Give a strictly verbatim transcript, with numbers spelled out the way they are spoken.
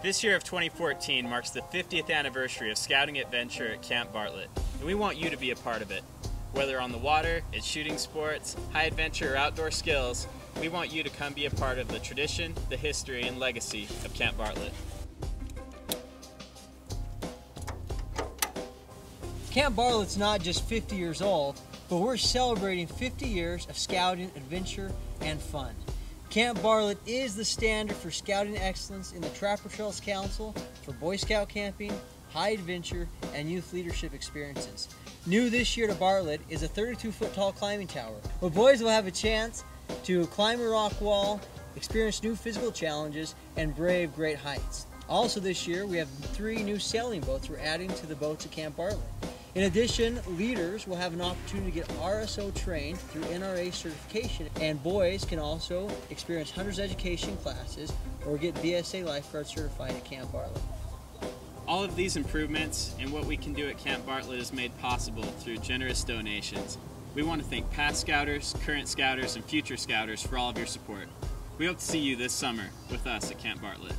This year of twenty fourteen marks the fiftieth anniversary of Scouting Adventure at Camp Bartlett, and we want you to be a part of it. Whether on the water, at shooting sports, high adventure, or outdoor skills, we want you to come be a part of the tradition, the history, and legacy of Camp Bartlett. Camp Bartlett's not just fifty years old, but we're celebrating fifty years of scouting, adventure, and fun. Camp Bartlett is the standard for scouting excellence in the Trapper Trails Council for Boy Scout camping, high adventure, and youth leadership experiences. New this year to Bartlett is a thirty-two foot tall climbing tower, where boys will have a chance to climb a rock wall, experience new physical challenges, and brave great heights. Also this year, we have three new sailing boats we're adding to the boats at Camp Bartlett. In addition, leaders will have an opportunity to get R S O trained through N R A certification, and boys can also experience hunters education classes or get B S A lifeguard certified at Camp Bartlett. All of these improvements and what we can do at Camp Bartlett is made possible through generous donations. We want to thank past Scouters, current Scouters, and future Scouters for all of your support. We hope to see you this summer with us at Camp Bartlett.